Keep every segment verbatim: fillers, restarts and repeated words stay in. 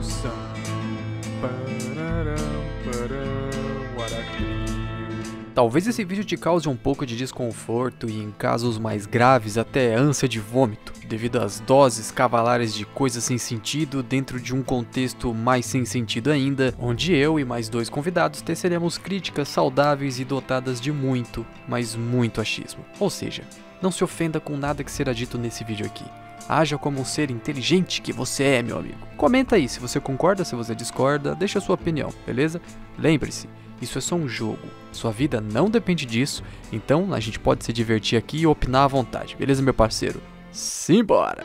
Monsoon. Talvez esse vídeo te cause um pouco de desconforto e, em casos mais graves, até ânsia de vômito, devido às doses cavalares de coisas sem sentido dentro de um contexto mais sem sentido ainda, onde eu e mais dois convidados teceremos críticas saudáveis e dotadas de muito, mas muito achismo. Ou seja, não se ofenda com nada que será dito nesse vídeo aqui. Haja como um ser inteligente que você é, meu amigo. Comenta aí se você concorda, se você discorda, deixa a sua opinião, beleza? Lembre-se, isso é só um jogo, sua vida não depende disso, então a gente pode se divertir aqui e opinar à vontade, beleza, meu parceiro? Simbora!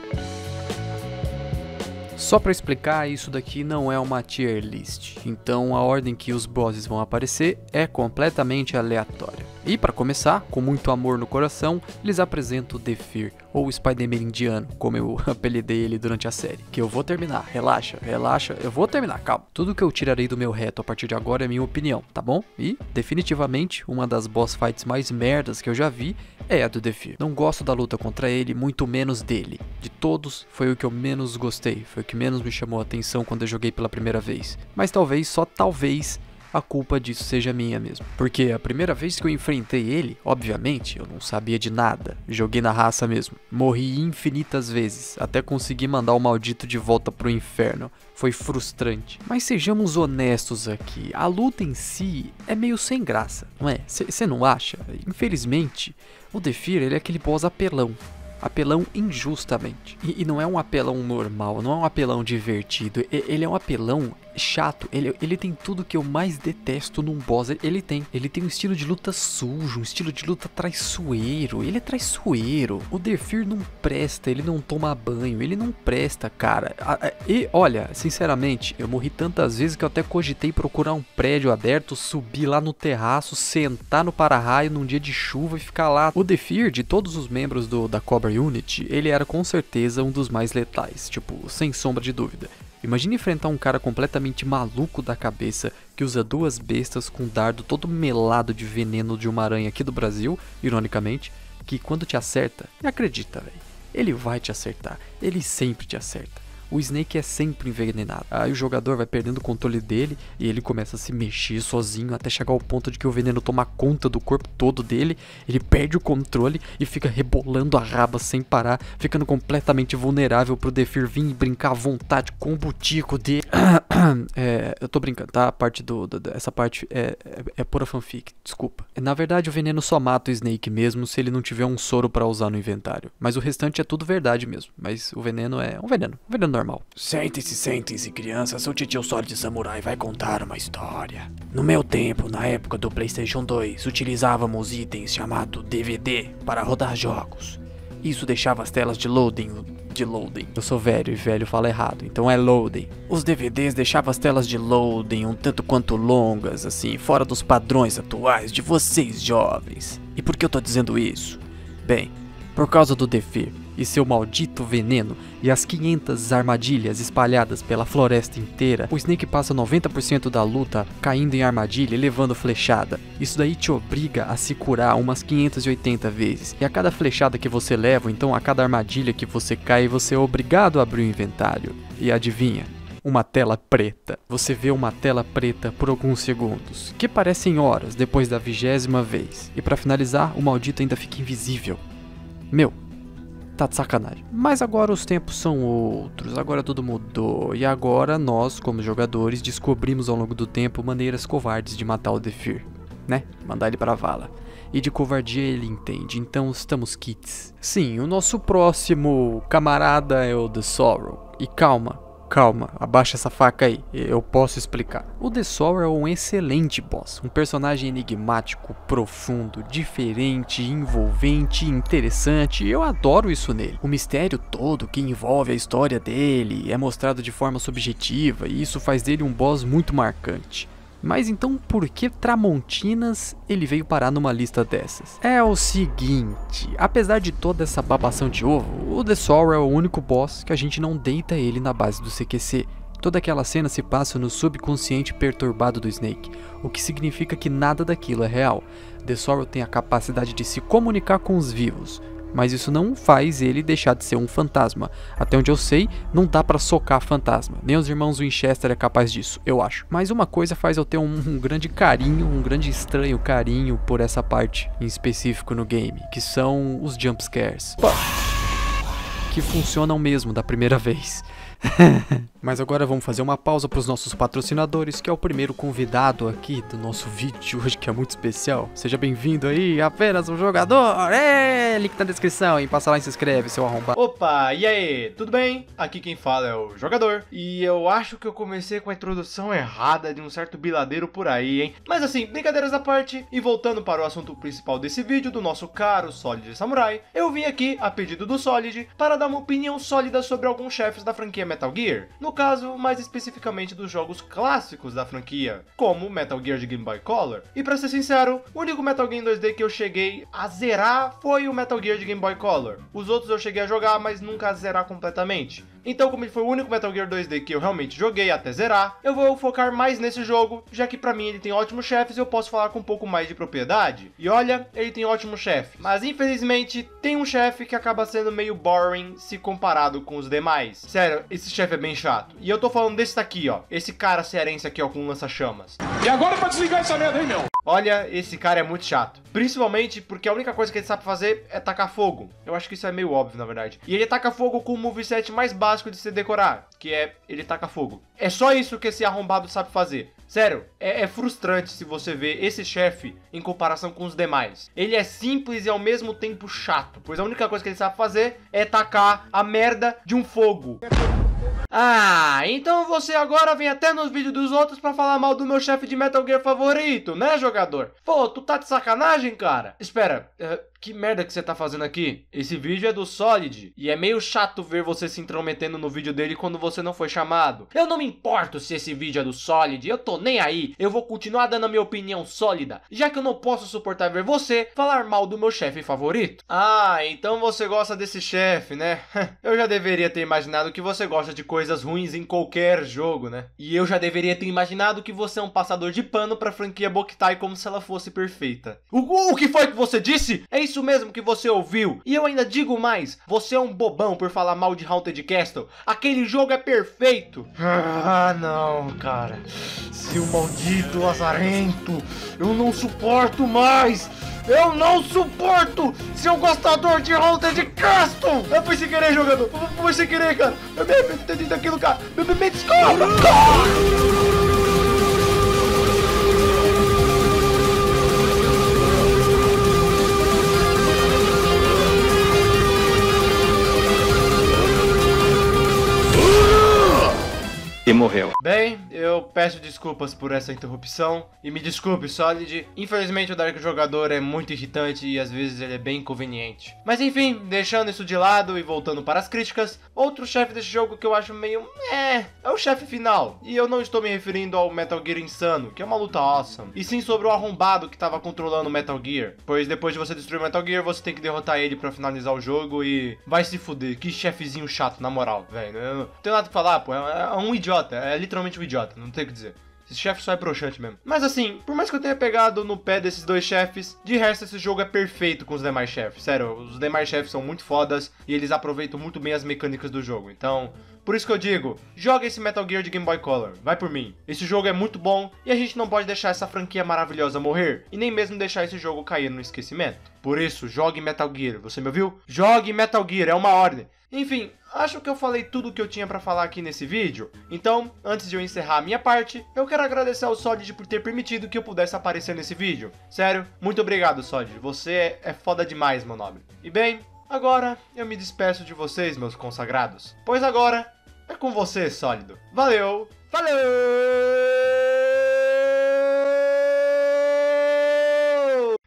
Só pra explicar, isso daqui não é uma tier list, então a ordem que os bosses vão aparecer é completamente aleatória. E para começar, com muito amor no coração, lhes apresento The Fear, ou Spider-Man Indiano, como eu apelidei ele durante a série. Que eu vou terminar, relaxa, relaxa, eu vou terminar, calma. Tudo que eu tirarei do meu reto a partir de agora é minha opinião, tá bom? E, definitivamente, uma das boss fights mais merdas que eu já vi é a do The Fear. Não gosto da luta contra ele, muito menos dele. De todos, foi o que eu menos gostei, foi o que menos me chamou a atenção quando eu joguei pela primeira vez. Mas talvez, só talvez, a culpa disso seja minha mesmo, porque a primeira vez que eu enfrentei ele, obviamente, eu não sabia de nada, joguei na raça mesmo, morri infinitas vezes, até conseguir mandar o maldito de volta pro inferno, foi frustrante. Mas sejamos honestos aqui, a luta em si é meio sem graça, não é? Você não acha? Infelizmente, o The Fear, ele é aquele boss apelão. Apelão injustamente. E, e não é um apelão normal, não é um apelão divertido, ele é um apelão chato, ele, ele tem tudo que eu mais detesto num boss, ele, ele tem. Ele tem um estilo de luta sujo, um estilo de luta traiçoeiro, ele é traiçoeiro. O The Fear não presta, ele não toma banho, ele não presta, cara. E olha, sinceramente, eu morri tantas vezes que eu até cogitei procurar um prédio aberto, subir lá no terraço, sentar no para-raio num dia de chuva e ficar lá. O The Fear, de todos os membros do, da Cobra Unity, ele era com certeza um dos mais letais, tipo, sem sombra de dúvida. Imagina enfrentar um cara completamente maluco da cabeça que usa duas bestas com um dardo todo melado de veneno de uma aranha aqui do Brasil, ironicamente, que quando te acerta, acredita, velho, ele vai te acertar, ele sempre te acerta. O Snake é sempre envenenado, aí o jogador vai perdendo o controle dele e ele começa a se mexer sozinho até chegar ao ponto de que o veneno toma conta do corpo todo dele, ele perde o controle e fica rebolando a raba sem parar, ficando completamente vulnerável pro The Fear vir e brincar à vontade com o butico dele. É, eu tô brincando, tá? A parte do, do, essa parte é, é, é pura fanfic, desculpa. Na verdade o veneno só mata o Snake mesmo se ele não tiver um soro pra usar no inventário, mas o restante é tudo verdade mesmo, mas o veneno é um veneno, um veneno normal. Sentem-se, sentem-se, crianças. O titio Solid Samurai vai contar uma história. No meu tempo, na época do PlayStation dois, utilizávamos itens chamado D V D para rodar jogos. Isso deixava as telas de loading... de loading. Eu sou velho e velho fala errado, então é loading. Os D V Ds deixavam as telas de loading um tanto quanto longas, assim, fora dos padrões atuais de vocês jovens. E por que eu tô dizendo isso? Bem, por causa do The Fear e seu maldito veneno e as quinhentas armadilhas espalhadas pela floresta inteira, o Snake passa noventa por cento da luta caindo em armadilha e levando flechada. Isso daí te obriga a se curar umas quinhentas e oitenta vezes, e a cada flechada que você leva, então a cada armadilha que você cai, você é obrigado a abrir o inventário. E adivinha? Uma tela preta. Você vê uma tela preta por alguns segundos, que parecem horas depois da vigésima vez, e pra finalizar, o maldito ainda fica invisível. Meu, tá de sacanagem. Mas agora os tempos são outros, agora tudo mudou, e agora nós, como jogadores, descobrimos ao longo do tempo maneiras covardes de matar o The Fear, né? Mandar ele pra vala. E de covardia ele entende, então estamos kits. Sim, o nosso próximo camarada é o The Sorrow. E calma, calma, abaixa essa faca aí, eu posso explicar. O The Sorrow é um excelente boss, um personagem enigmático, profundo, diferente, envolvente, interessante, eu adoro isso nele. O mistério todo que envolve a história dele é mostrado de forma subjetiva e isso faz dele um boss muito marcante. Mas então por que Tramontinas ele veio parar numa lista dessas? É o seguinte, apesar de toda essa babação de ovo, o The Sorrow é o único boss que a gente não deita ele na base do C Q C. Toda aquela cena se passa no subconsciente perturbado do Snake, o que significa que nada daquilo é real. The Sorrow tem a capacidade de se comunicar com os vivos, mas isso não faz ele deixar de ser um fantasma. Até onde eu sei, não dá pra socar fantasma, nem os irmãos Winchester é capaz disso, eu acho. Mas uma coisa faz eu ter um, um grande carinho, um grande estranho carinho por essa parte em específico no game, que são os jumpscares, que funcionam mesmo da primeira vez. Mas agora vamos fazer uma pausa para os nossos patrocinadores, que é o primeiro convidado aqui do nosso vídeo de hoje, que é muito especial. Seja bem-vindo aí, apenas um jogador! É, link na descrição, e passa lá e se inscreve, seu arrombado. Opa, e aí, tudo bem? Aqui quem fala é o jogador, e eu acho que eu comecei com a introdução errada de um certo biladeiro por aí, hein? Mas assim, brincadeiras à parte, e voltando para o assunto principal desse vídeo, do nosso caro Solid Samurai, eu vim aqui, a pedido do Solid, para dar uma opinião sólida sobre alguns chefes da franquia Metal Gear, no caso, mais especificamente dos jogos clássicos da franquia, como Metal Gear de Game Boy Color. E pra ser sincero, o único Metal Gear em dois D que eu cheguei a zerar foi o Metal Gear de Game Boy Color. Os outros eu cheguei a jogar, mas nunca a zerar completamente. Então, como ele foi o único Metal Gear dois D que eu realmente joguei até zerar, eu vou focar mais nesse jogo, já que pra mim ele tem ótimos chefes e eu posso falar com um pouco mais de propriedade. E olha, ele tem ótimo chefe, mas infelizmente tem um chefe que acaba sendo meio boring se comparado com os demais. Sério, esse chefe é bem chato. E eu tô falando desse daqui, ó. Esse cara cearense aqui, ó, com lança-chamas. E agora é pra desligar essa merda, hein, meu? Olha, esse cara é muito chato. Principalmente porque a única coisa que ele sabe fazer é tacar fogo. Eu acho que isso é meio óbvio, na verdade. E ele taca fogo com o moveset mais básico de se decorar, que é ele taca fogo. É só isso que esse arrombado sabe fazer. Sério, é, é frustrante se você ver esse chefe em comparação com os demais. Ele é simples e ao mesmo tempo chato, pois a única coisa que ele sabe fazer é tacar a merda de um fogo. Ah, então você agora vem até nos vídeos dos outros pra falar mal do meu chefe de Metal Gear favorito, né, jogador? Pô, tu tá de sacanagem, cara? Espera, uh, que merda que você tá fazendo aqui? Esse vídeo é do Solid, e é meio chato ver você se intrometendo no vídeo dele quando você não foi chamado. Eu não me importo se esse vídeo é do Solid, eu tô nem aí. Eu vou continuar dando a minha opinião sólida, já que eu não posso suportar ver você falar mal do meu chefe favorito. Ah, então você gosta desse chefe, né? Eu já deveria ter imaginado que você gosta de coisas ruins em qualquer jogo, né? E eu já deveria ter imaginado que você é um passador de pano pra franquia Boktai como se ela fosse perfeita. O, o que foi que você disse? É isso mesmo que você ouviu. E eu ainda digo mais, você é um bobão por falar mal de Haunted Castle. Aquele jogo é perfeito. Ah, não, cara. Seu maldito lazarento. Eu não suporto mais. Eu não suporto, seu gostador de Haunted Castle! Eu fui sem querer, jogador! Eu fui sem querer, cara! Eu me entendi daquilo, cara! Me, me, me desculpa! E morreu. Bem, eu peço desculpas por essa interrupção. E me desculpe, Solid. Infelizmente o Dark Jogador é muito irritante e às vezes ele é bem inconveniente. Mas enfim, deixando isso de lado e voltando para as críticas, outro chefe desse jogo que eu acho meio... É, é o chefe final. E eu não estou me referindo ao Metal Gear Insano, que é uma luta awesome, e sim sobre o arrombado que estava controlando o Metal Gear. Pois depois de você destruir o Metal Gear, você tem que derrotar ele para finalizar o jogo e... Vai se fuder, que chefezinho chato, na moral, velho. Eu não tenho nada pra falar, pô. É um idiota. É literalmente um idiota, não tem o que dizer. Esse chefe só é broxante mesmo. Mas assim, por mais que eu tenha pegado no pé desses dois chefes, de resto esse jogo é perfeito com os demais chefes. Sério, os demais chefes são muito fodas e eles aproveitam muito bem as mecânicas do jogo. Então, por isso que eu digo, joga esse Metal Gear de Game Boy Color, vai por mim. Esse jogo é muito bom e a gente não pode deixar essa franquia maravilhosa morrer, e nem mesmo deixar esse jogo cair no esquecimento. Por isso, jogue Metal Gear, você me ouviu? Jogue Metal Gear, é uma ordem. Enfim, acho que eu falei tudo o que eu tinha pra falar aqui nesse vídeo. Então, antes de eu encerrar a minha parte, eu quero agradecer ao Solid por ter permitido que eu pudesse aparecer nesse vídeo. Sério, muito obrigado, Solid. Você é foda demais, meu nobre. E bem, agora eu me despeço de vocês, meus consagrados. Pois agora é com você, Sólido. Valeu! Valeu!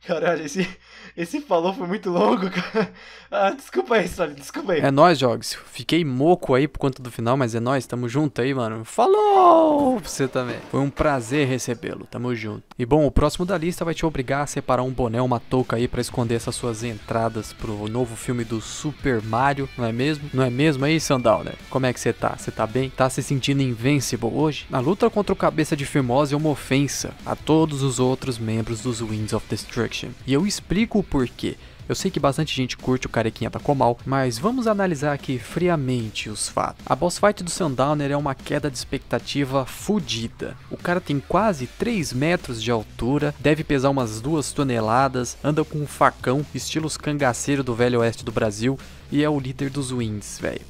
Caralho, esse... Esse falou foi muito longo, cara. Ah, desculpa aí, Solid, desculpa aí. É nóis, Jogs. Fiquei moco aí por conta do final, mas é nóis, tamo junto aí, mano. Falou pra você também. Foi um prazer recebê-lo, tamo junto. E bom, o próximo da lista vai te obrigar a separar um boné, uma touca aí pra esconder essas suas entradas pro novo filme do Super Mario, não é mesmo? Não é mesmo aí, Sundowner? Como é que você tá? Você tá bem? Tá se sentindo invincible hoje? A luta contra o Cabeça de Fimose é uma ofensa a todos os outros membros dos Winds of Destruction. E eu explico o porquê. Eu sei que bastante gente curte o carequinha Tacomal, mas vamos analisar aqui friamente os fatos. A boss fight do Sundowner é uma queda de expectativa fodida. O cara tem quase três metros de altura, deve pesar umas duas toneladas, anda com um facão, estilos cangaceiro do velho oeste do Brasil, e é o líder dos Winds, velho.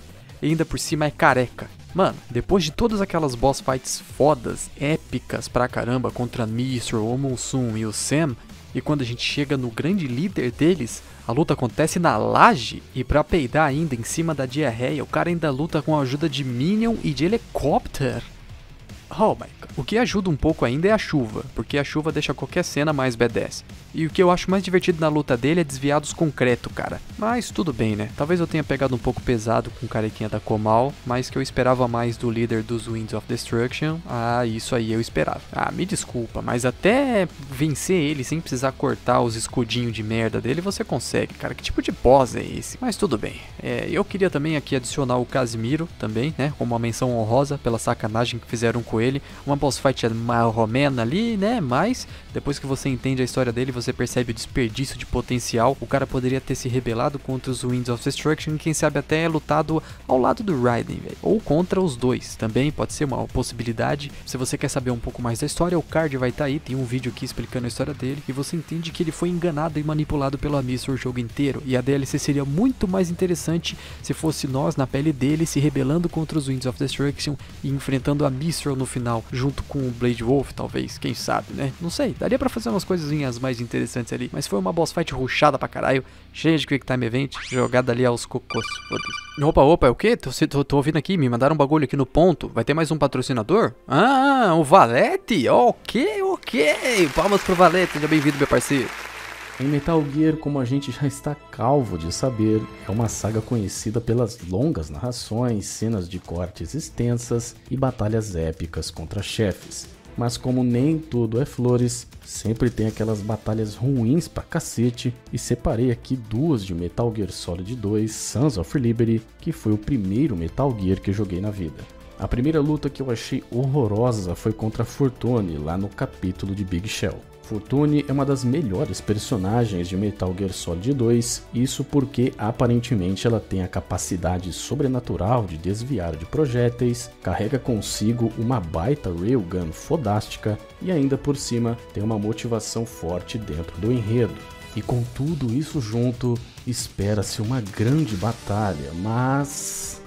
E ainda por cima é careca. Mano, depois de todas aquelas boss fights fodas, épicas pra caramba, contra Mistral, o Monsoon e o Sam, e quando a gente chega no grande líder deles, a luta acontece na laje, e pra peidar ainda em cima da diarreia, o cara ainda luta com a ajuda de Minion e de helicóptero. Oh my god. O que ajuda um pouco ainda é a chuva, porque a chuva deixa qualquer cena mais badass. E o que eu acho mais divertido na luta dele é desviar dos concreto, cara. Mas tudo bem, né? Talvez eu tenha pegado um pouco pesado com o carequinha Tacomal, mas que eu esperava mais do líder dos Winds of Destruction. Ah, isso aí eu esperava. Ah, me desculpa, mas até vencer ele sem precisar cortar os escudinhos de merda dele, você consegue, cara. Que tipo de boss é esse? Mas tudo bem. É, eu queria também aqui adicionar o Casimiro também, né? Como uma menção honrosa pela sacanagem que fizeram com ele. Uma boss fight marromena ali, né? Mas depois que você entende a história dele, você percebe o desperdício de potencial. O cara poderia ter se rebelado contra os Winds of Destruction, quem sabe até lutado ao lado do Raiden, velho. Ou contra os dois, também pode ser uma possibilidade. Se você quer saber um pouco mais da história, o card vai estar tá aí, tem um vídeo aqui explicando a história dele, e você entende que ele foi enganado e manipulado pelo Mistral o jogo inteiro, e a D L C seria muito mais interessante se fosse nós na pele dele, se rebelando contra os Winds of Destruction e enfrentando a Mistral no final, junto com o Blade Wolf, talvez, quem sabe, né? Não sei, daria pra fazer umas coisinhas mais interessantes ali, mas foi uma boss fight rushada pra caralho, cheia de quick time event, jogada ali aos cocôs, foda-se. Opa, opa, é o quê? Tô, tô, tô ouvindo aqui, me mandaram um bagulho aqui no ponto, vai ter mais um patrocinador? Ah, o Valete, ok, ok, palmas pro Valete, seja bem-vindo, meu parceiro. Em Metal Gear, como a gente já está calvo de saber, é uma saga conhecida pelas longas narrações, cenas de cortes extensas e batalhas épicas contra chefes. Mas como nem tudo é flores, sempre tem aquelas batalhas ruins pra cacete, e separei aqui duas de Metal Gear Solid dois, Sons of Liberty, que foi o primeiro Metal Gear que eu joguei na vida. A primeira luta que eu achei horrorosa foi contra Fortune, lá no capítulo de Big Shell. Fortune é uma das melhores personagens de Metal Gear Solid dois, isso porque aparentemente ela tem a capacidade sobrenatural de desviar de projéteis, carrega consigo uma baita Railgun fodástica e ainda por cima tem uma motivação forte dentro do enredo. E com tudo isso junto, espera-se uma grande batalha, mas...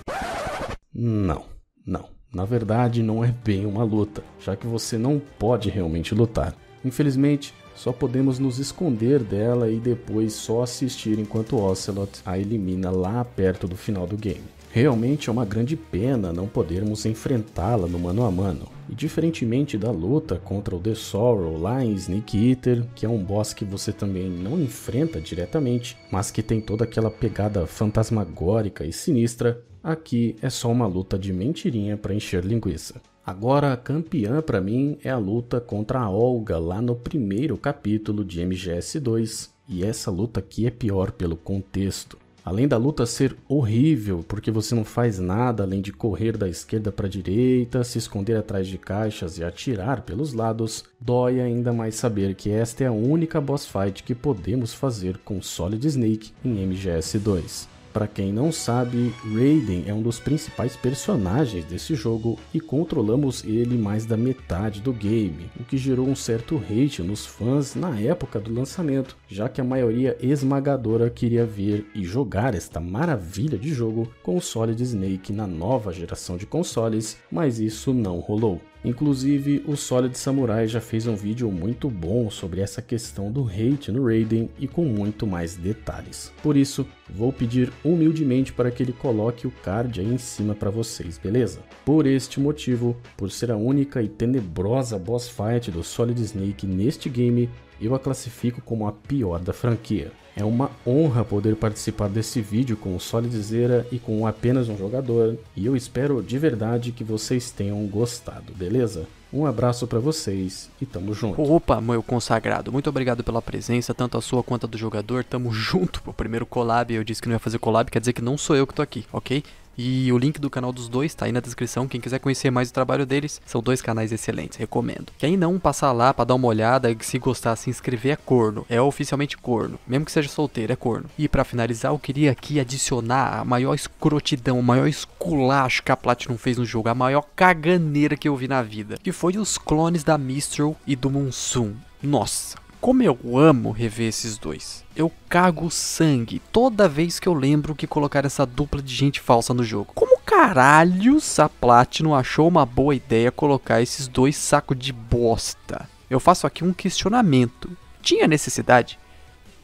não, não, na verdade não é bem uma luta, já que você não pode realmente lutar. Infelizmente, só podemos nos esconder dela e depois só assistir enquanto Ocelot a elimina lá perto do final do game. Realmente é uma grande pena não podermos enfrentá-la no mano a mano. E diferentemente da luta contra o The Sorrow lá em Sneak Eater, que é um boss que você também não enfrenta diretamente, mas que tem toda aquela pegada fantasmagórica e sinistra, aqui é só uma luta de mentirinha para encher linguiça. Agora, a campeã pra mim é a luta contra a Olga lá no primeiro capítulo de M G S dois, e essa luta aqui é pior pelo contexto. Além da luta ser horrível, porque você não faz nada além de correr da esquerda pra direita, se esconder atrás de caixas e atirar pelos lados, dói ainda mais saber que esta é a única boss fight que podemos fazer com Solid Snake em M G S dois. Para quem não sabe, Raiden é um dos principais personagens desse jogo e controlamos ele mais da metade do game, o que gerou um certo hate nos fãs na época do lançamento, já que a maioria esmagadora queria ver e jogar esta maravilha de jogo com o Solid Snake na nova geração de consoles, mas isso não rolou. Inclusive, o Solid Samurai já fez um vídeo muito bom sobre essa questão do hate no Raiden e com muito mais detalhes. Por isso, vou pedir humildemente para que ele coloque o card aí em cima para vocês, beleza? Por este motivo, por ser a única e tenebrosa boss fight do Solid Snake neste game, eu a classifico como a pior da franquia. É uma honra poder participar desse vídeo com o Solidzeira e com apenas um jogador, e eu espero de verdade que vocês tenham gostado, beleza? Um abraço pra vocês e tamo junto. Opa, meu consagrado, muito obrigado pela presença, tanto a sua quanto a do jogador, tamo junto pro primeiro collab. Eu disse que não ia fazer collab, quer dizer que não sou eu que tô aqui, ok? E o link do canal dos dois tá aí na descrição, quem quiser conhecer mais o trabalho deles, são dois canais excelentes, recomendo. Quem não passar lá pra dar uma olhada, se gostar, se inscrever, é corno, é oficialmente corno, mesmo que seja solteiro, é corno. E pra finalizar, eu queria aqui adicionar a maior escrotidão, o maior esculacho que a Platinum fez no jogo, a maior caganeira que eu vi na vida, que foi os clones da Mistral e do Monsoon. Nossa, como eu amo rever esses dois. Eu cago sangue toda vez que eu lembro que colocaram essa dupla de gente falsa no jogo. Como caralhos a Platinum achou uma boa ideia colocar esses dois sacos de bosta? Eu faço aqui um questionamento. Tinha necessidade?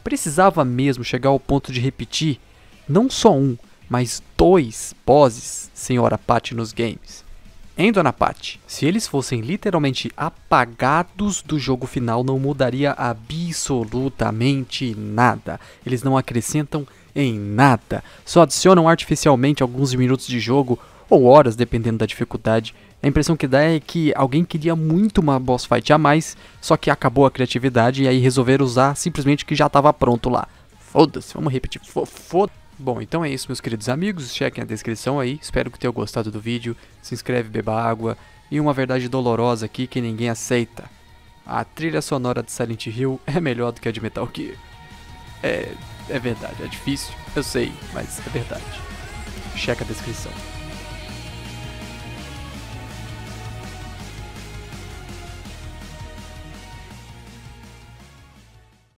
Precisava mesmo chegar ao ponto de repetir não só um, mas dois bosses, senhora Pat nos games? Hein, dona Pat? Se eles fossem literalmente apagados do jogo final, não mudaria absolutamente nada. Eles não acrescentam em nada. Só adicionam artificialmente alguns minutos de jogo, ou horas, dependendo da dificuldade. A impressão que dá é que alguém queria muito uma boss fight a mais, só que acabou a criatividade e aí resolveram usar simplesmente o que já estava pronto lá. Foda-se, vamos repetir. Foda-se. Bom, então é isso, meus queridos amigos, chequem a descrição aí, espero que tenham gostado do vídeo, se inscreve, beba água, e uma verdade dolorosa aqui que ninguém aceita, a trilha sonora de Silent Hill é melhor do que a de Metal Gear. É, é verdade, é difícil, eu sei, mas é verdade, checa a descrição.